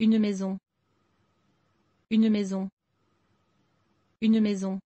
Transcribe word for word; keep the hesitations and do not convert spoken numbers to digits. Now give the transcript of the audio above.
Une maison. Une maison. Une maison.